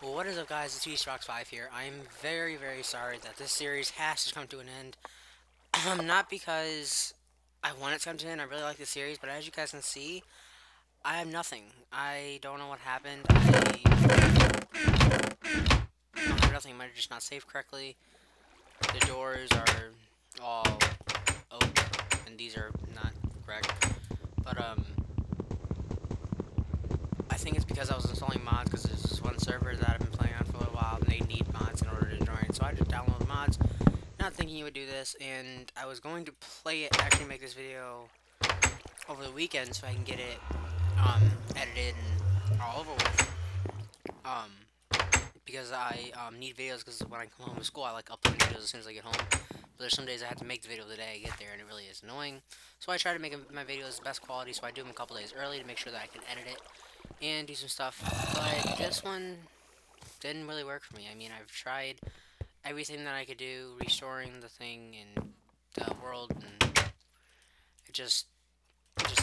What is up, guys? It's TDCROX5 here. I am very, very sorry that this series has to come to an end. Not because I want it to come to an end. I really like this series, but as you guys can see, I have nothing. I don't know what happened. I might have just not saved correctly. The doors are all open, and these are not correct. But I think it's because I was installing mods, because there's this one server that I've been playing on for a little while, and they need mods in order to join. So I just downloaded mods, not thinking you would do this, and I was going to play it, actually make this video over the weekend so I can get it edited and all over with. Because I need videos, because when I come home from school, I like uploading videos as soon as I get home. But there's some days I have to make the video the day I get there, and it really is annoying. So I try to make my videos the best quality, so I do them a couple days early to make sure that I can edit it and do some stuff. But this one didn't really work for me. I mean, I've tried everything that I could do, restoring the thing and the world, and it just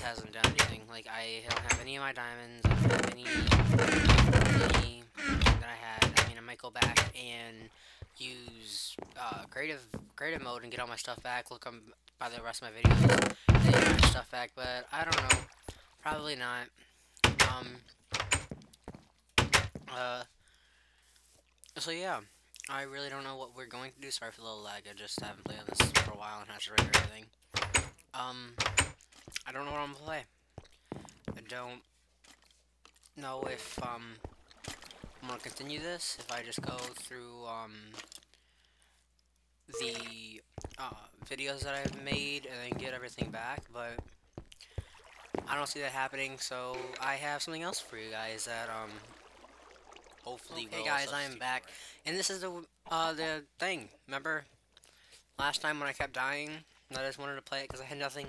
hasn't done anything. Like, I don't have any of my diamonds, I don't have any that I had. I might go back and use creative mode and get all my stuff back. Look, I'm by the rest of my videos and get my stuff back, but I don't know. Probably not. So yeah, I really don't know what we're going to do. Sorry for the little lag. I just haven't played on this for a while and had to render everything. I don't know what I'm gonna play. I don't know if I'm gonna continue this. If I just go through the videos that I've made and then get everything back, but I don't see that happening. So I have something else for you guys that hopefully. Okay, guys, I am back, and this is the thing. Remember last time when I kept dying? I just wanted to play it because I had nothing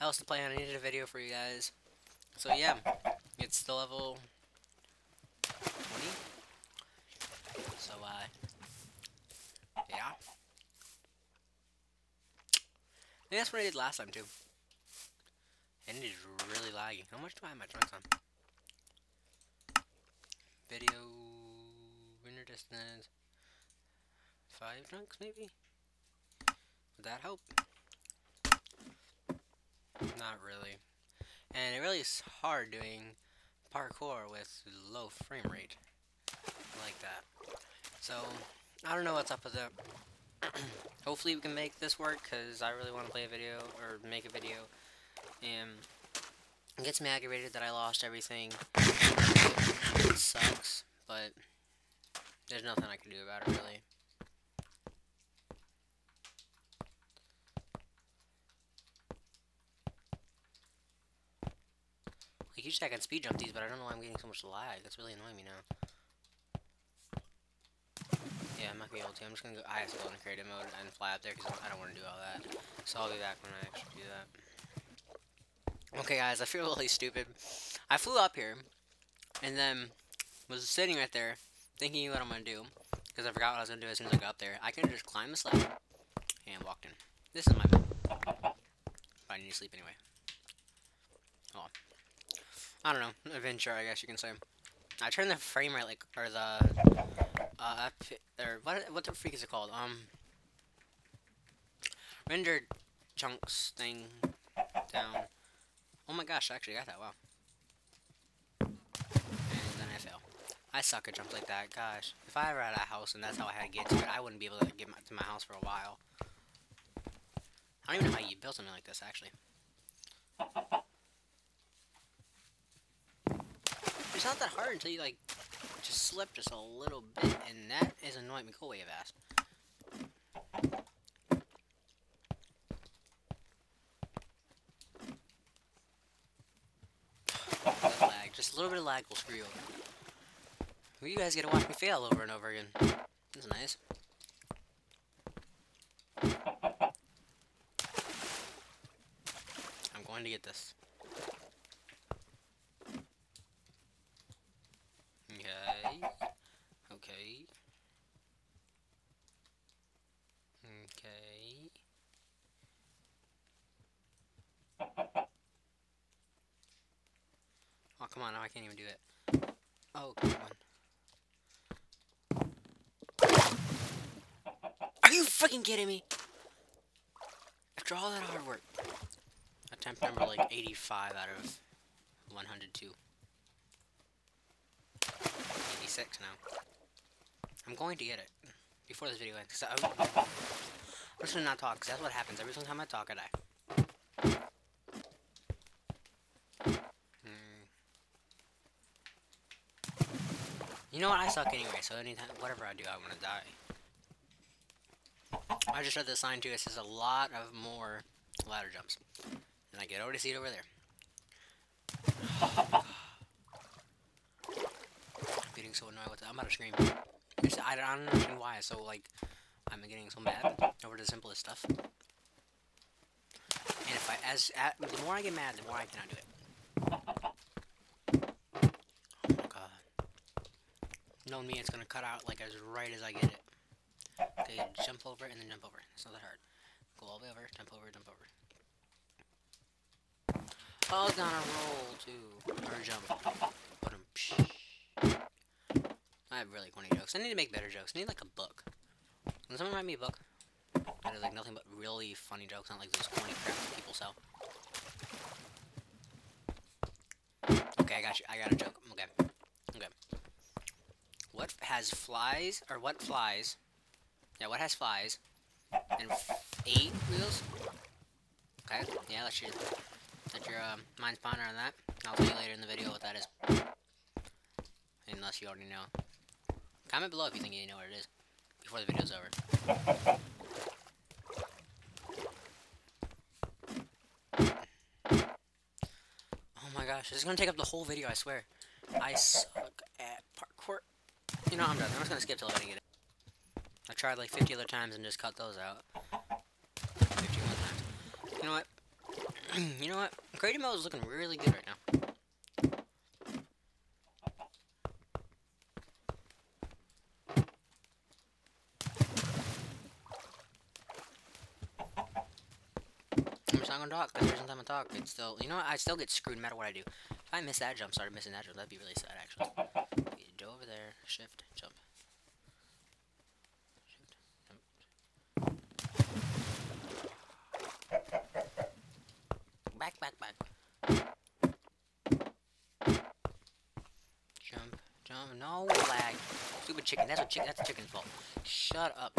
else to play, and I needed a video for you guys. So yeah, it's the level. So, yeah. I think that's what I did last time, too. And it is really laggy. How much do I have my trunks on? Video, winter distance. 5 trunks, maybe? Would that help? Not really. And it really is hard doing parkour with low frame rate like that. So I don't know what's up with that. Hopefully we can make this work, because I really want to play a video or make a video, and it gets me aggravated that I lost everything. It sucks, but there's nothing I can do about it, really. Like, usually I can speed jump these, but I don't know why I'm getting so much lag. That's really annoying me now. Yeah, I'm not going to be able to. I'm just going to go. I have to go into creative mode and fly up there because I don't want to do all that. So I'll be back when I actually do that. Okay, guys, I feel really stupid. I flew up here and then was sitting right there thinking what I'm going to do, because I forgot what I was going to do as soon as I got up there. I could have just climbed this ladder and walked in. This is my bed. But I need to sleep anyway. Oh, I don't know. Adventure, I guess you can say. I turned the frame rate, like, or the. What the freak is it called? Rendered chunks thing down. Oh my gosh, I actually got that, wow. And then I fail. I suck at jumps like that, gosh. If I ever had a house and that's how I had to get to it, I wouldn't be able to get to my house for a while. I don't even know how you built something like this, actually. It's not that hard until you, like, just slip just a little bit, and that is annoying me. Cool way of asked. Lag. Just a little bit of lag will screw you over. Well, you guys get to watch me fail over and over again. That's nice. I'm going to get this. Okay. come on, now I can't even do it. Oh, come on. Are you freaking kidding me? After all that hard work. Attempt number like 85 out of 102. 86 now. I'm going to get it before this video ends. Cause I'm just gonna not talk, because that's what happens. Every single time I talk, I die. You know what? I suck anyway, so anytime, whatever I do, I'm gonna die. I just read the sign too. It says a lot of more ladder jumps, and I could already see it over there. I'm getting so annoyed with that. I'm about to scream. I don't understand why. So like, I'm getting so mad over the simplest stuff. And if I the more I get mad, the more I cannot do it. Knowing me, it's gonna cut out like as right as I get it. Okay, jump over and then jump over. It's not that hard. Go all the way over, jump over, jump over. Oh, it's on a roll too. Or jump. I have really corny jokes. I need to make better jokes. I need like a book. Can someone write me a book? That is like nothing but really funny jokes, not like those corny crap that people sell. Okay, I got you. I got a joke. Okay. What has flies and 8 wheels? Okay, yeah, let your mind ponder on that. I'll tell you later in the video what that is. Unless you already know. Comment below if you think you know what it is before the video's over. Oh my gosh, this is gonna take up the whole video, I swear. I suck at parkour. You know, I'm done. I'm just gonna skip till I get it. I tried like 50 other times and just cut those out. 51 times. You know what? You know what? Creative mode is looking really good right now. I'm just not gonna talk, because every time I talk, it's still. You know what? I still get screwed no matter what I do. If I miss that jump, started missing that jump, that'd be really sad actually. Over there, shift, jump. Shift, jump. Back, back, back. Jump, jump, no lag. Stupid chicken, that's a chicken's fault. Shut up.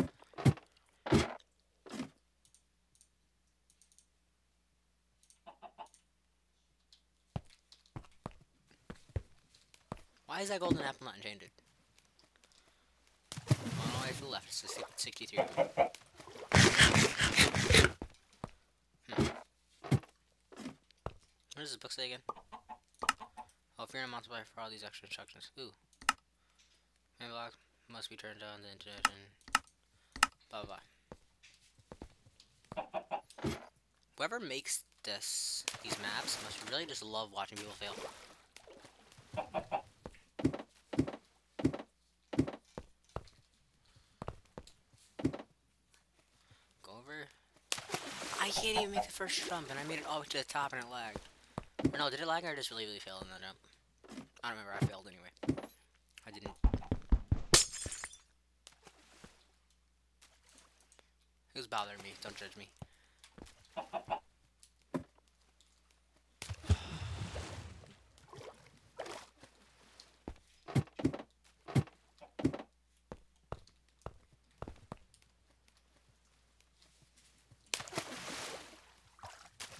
Why is that golden apple not enchanted? All the way to the left, it's 63. What does this book say again? Oh, fear and multiply for all these extra instructions. Ooh. Main block must be turned on the internet. Blah blah. Whoever makes these maps must really just love watching people fail. I can't even make the first jump, and I made it all the way to the top, and it lagged. Or no, did it lag, or I just really failed in that jump? I don't remember, I failed anyway. I didn't. It was bothering me, don't judge me.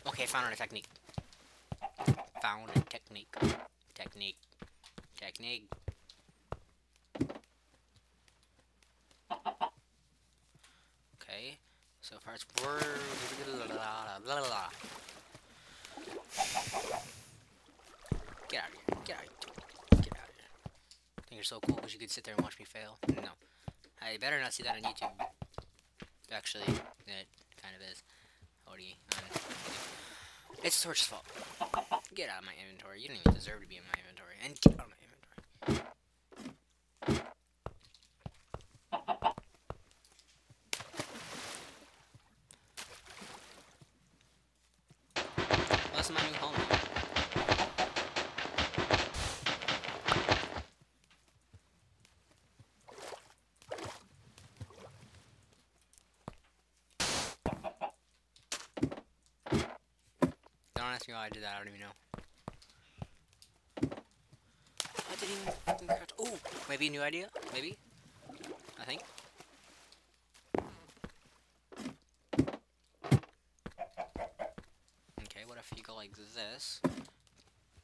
Okay, found a technique. Found a technique. Technique. Technique. Okay, so far it's get out of here. Get out of here. Get out of here. I think you're so cool because you could sit there and watch me fail. No. I better not see that on YouTube. Actually, it kind of is. Already on. It's Torch's fault. Get out of my inventory. You don't even deserve to be in my inventory. And get out of my inventory. Well, that's my new home. Don't ask me why I did that. I don't even know. I didn't even fucking crouch. Ooh, maybe a new idea. Maybe. I think. Okay, what if you go like this?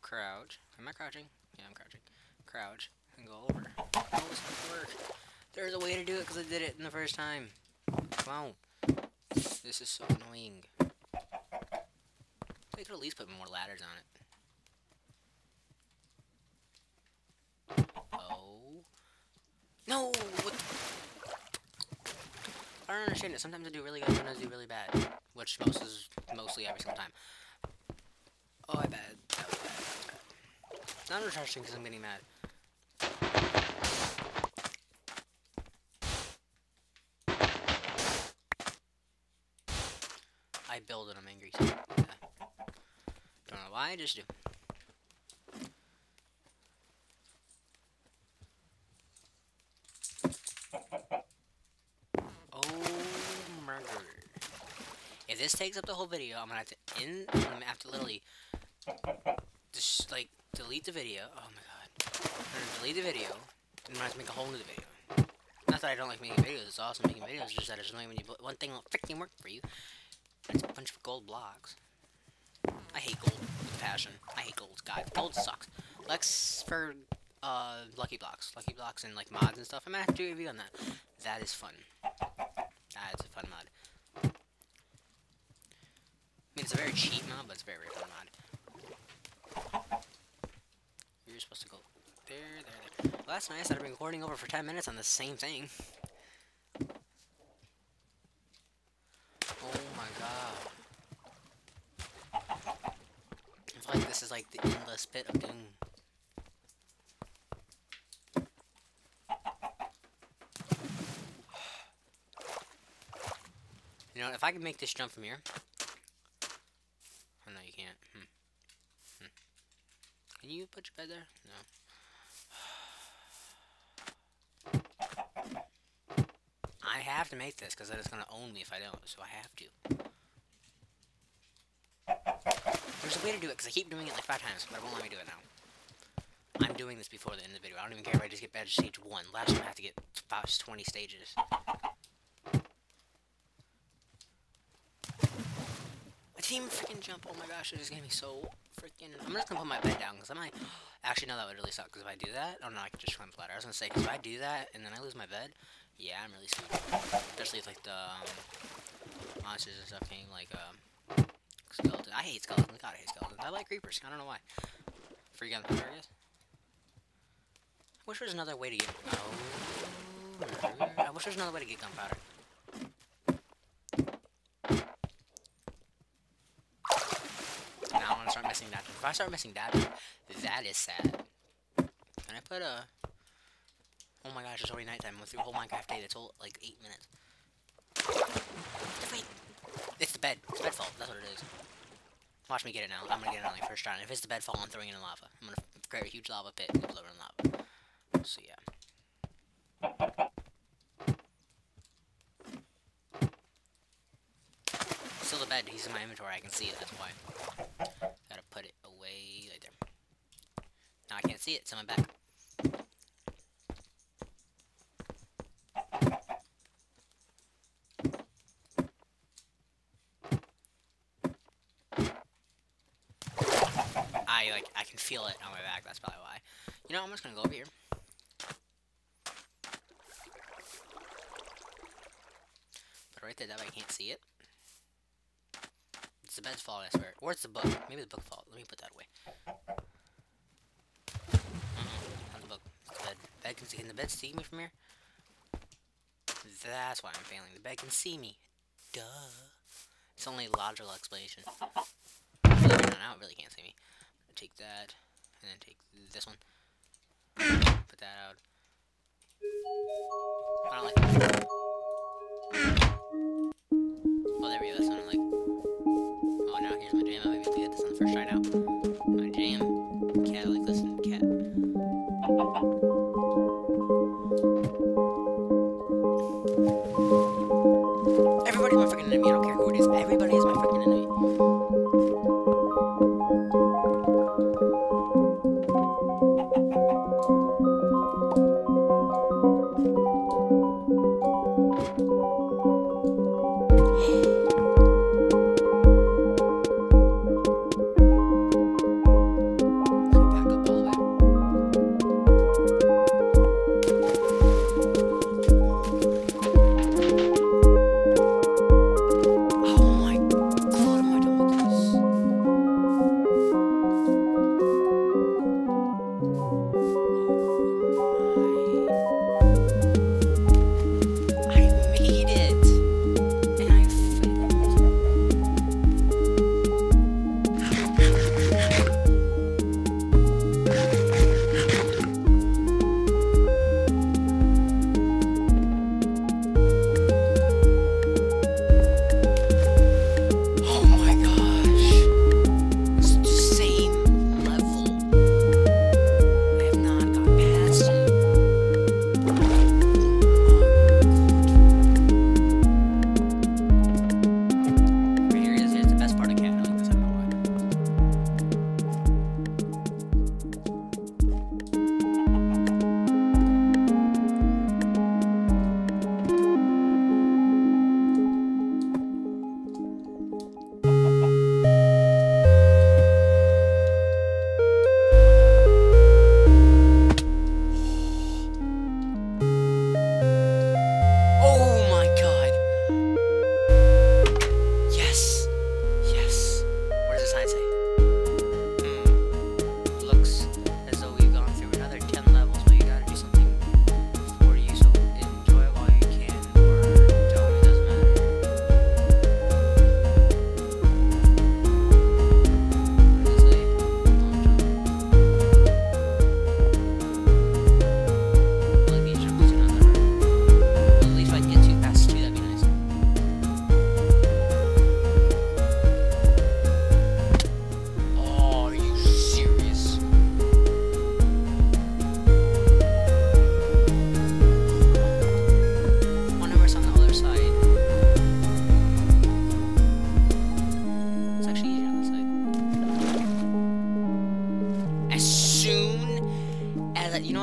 Crouch. Am I crouching? Yeah, I'm crouching. Crouch and go over. Oh, this could work. There's a way to do it because I did it in the first time. Come on. This is so annoying. They could at least put more ladders on it. Oh. No! What? I don't understand it. Sometimes I do really good, sometimes I do really bad. Which most is mostly every single time. Oh, I bad. That was bad. It's not refreshing because I'm getting mad. I build and I'm angry. So, yeah. Don't know why, I just do. If this takes up the whole video, I'm gonna have to end. I'm gonna have to literally just like delete the video. Oh my god! I'm gonna delete the video. I'm gonna have to make a whole new video. Not that I don't like making videos. It's awesome making videos. It's just that it's annoying when you one thing won't freaking work for you. It's a bunch of gold blocks. I hate gold with passion. I hate gold. God, gold sucks. Lex for Lucky Blocks and like mods and stuff. I'm gonna have to do a review on that. That is fun. That's a fun mod. I mean, it's a very cheap mod, but it's a very, very fun mod. You're supposed to go there. Well, that's nice. I've been recording over for 10 minutes on the same thing. Oh my god. I feel like this is like the endless pit of doom. You know, if I can make this jump from here. No, you can't. Can you put your bed there? No. I have to make this because it's gonna own me if I don't. So I have to. There's a way to do it because I keep doing it like 5 times, but it won't let me do it now. I'm doing this before the end of the video. I don't even care if I just get back to stage 1. Last time I have to get about 20 stages. Even freaking jump. Oh my gosh, it just gave me so freaking. I'm just gonna put my bed down because I might. Actually, no, that would really suck because if I do that. Oh no, I could just climb ladder. I was gonna say, because if I do that and then I lose my bed, yeah, I'm really screwed. Especially if like the monsters and stuff came, like skeleton. I hate skeletons. God, I hate skeletons. I like creepers. I don't know why. Freak out the areas. I wish there was another way to get. Oh, I wish there was another way to get gunpowder. Start missing that. If I start missing that, that is sad. Can I put a? Oh my gosh, it's already nighttime. I went through a whole Minecraft day. That's all like 8 minutes. Wait, it's the bed. It's bed fault. That's what it is. Watch me get it now. I'm gonna get it on like first try. If it's the bed fault, I'm throwing it in lava. I'm gonna create a huge lava pit and blow it in lava. So yeah. Still the bed. He's in my inventory. I can see it. That's why. Put it away right there. Now I can't see it, it's on my back. I can feel it on my back, that's probably why. You know, I'm just gonna go over here. But right there, that way I can't see it. It's the bed's fault, I swear. Or it's the book. Maybe the book's fault. Let me put that away. Not the book. It's the bed. Can the bed see me from here? That's why I'm failing. The bed can see me. Duh. It's only logical explanation. Believe it or not, it really can't see me. Take that. And then take this one. Put that out. I don't like that. Oh, there we go. That sounded like. Now here's my jam. I maybe get this on the first try now. My jam. Cat, like listen, cat. Everybody's my freaking enemy. I don't care who it is. Everybody is my freaking enemy.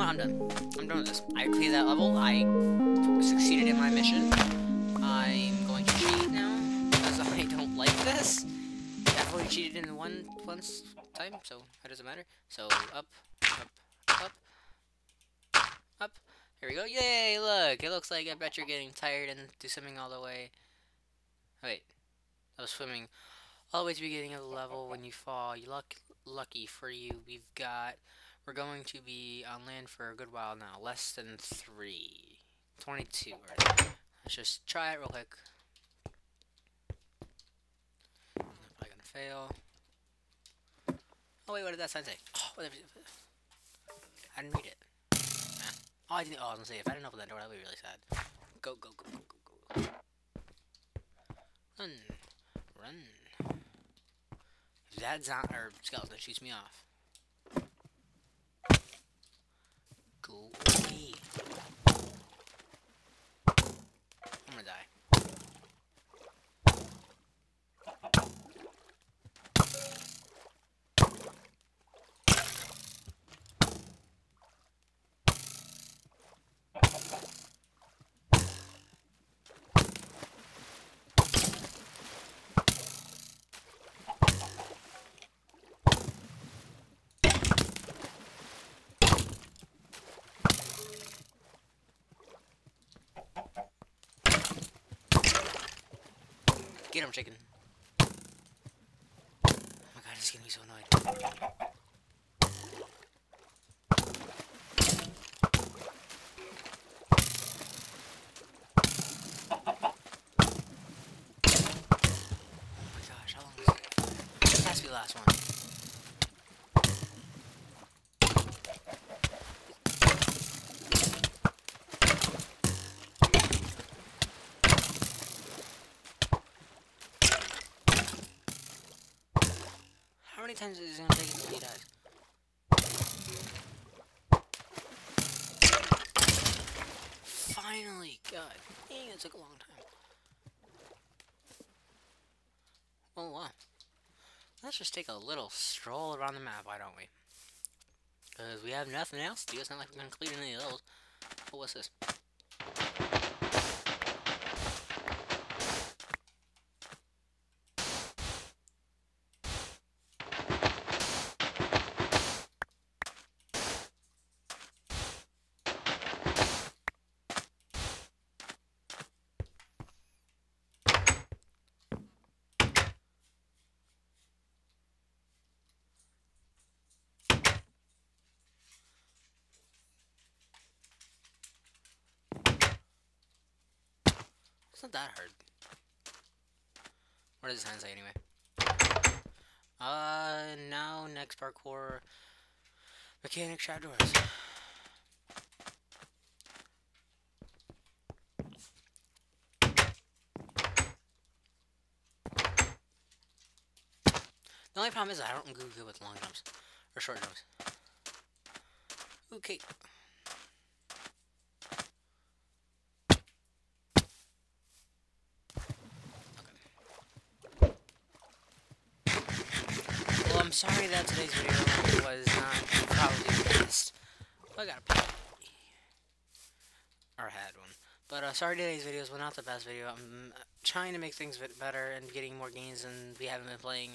I'm done. I'm done with this. I completed that level. I succeeded in my mission. I'm going to cheat now because I don't like this. I've already cheated in once time, so that doesn't matter. So up, up, up, up. Here we go. Yay! Look, it looks like I bet you're getting tired and do something all the way. Wait, I was swimming. Always beginning of the level when you fall. You lucky for you. We're going to be on land for a good while now. Less than 3:22. Right? Let's just try it real quick. I'm probably gonna fail. Oh wait, what did that sign say? Oh, whatever. I didn't read it. Nah. Oh, I didn't. Oh, I was gonna say if I didn't open that door, that'd be really sad. Go, go, go, go, go, go. Run, run. If that zombie or skeleton shoots me off. Go away. I'm gonna die. Get him, chicken. Oh my god, this is gonna be so annoying. Oh my gosh, how long is it? This has to be the last one. How many times is it going to take until he dies? Finally! God dang, it took a long time. Oh wow. Let's just take a little stroll around the map, why don't we? Because we have nothing else to do. It's not like we're going to complete any of those. But what's this? It's not that hard. What does the sign say anyway? Now next parkour mechanic trap doors. The only problem is I don't do good with long jumps or short jumps. Okay. I'm sorry that today's video was not probably the best. I got a pop. Or had one. But sorry today's videos were not the best video. I'm trying to make things a bit better and getting more games, and we haven't been playing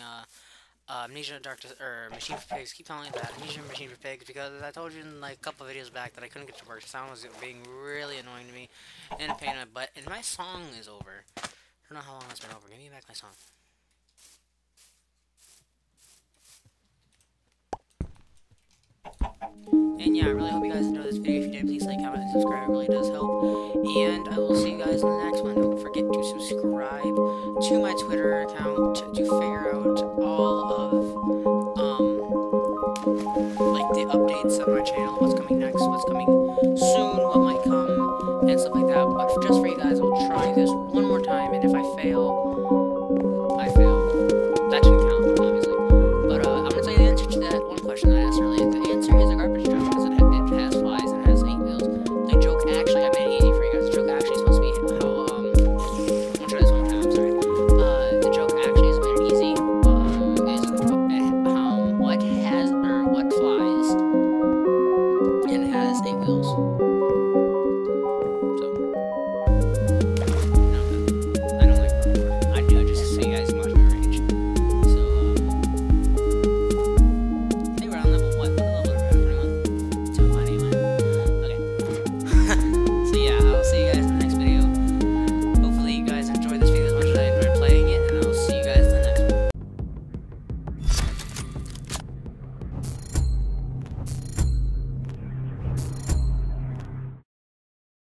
Amnesia Machine for Pigs. Keep telling me that. Amnesia Machine for Pigs, because I told you in like a couple videos back that I couldn't get to work. Sound was being really annoying to me and a pain in my butt. And my song is over. I don't know how long it's been over. Give me back my song. And yeah, I really hope you guys enjoyed this video. If you did, please like, comment, and subscribe. It really does help. And I will see you guys in the next one. Don't forget to subscribe to my Twitter account to figure out all of, like, the updates on my channel. What's coming next, what's coming soon, what might come, and stuff like that. But just for you guys, I'll try this one more time. And if I fail, I fail. That didn't count.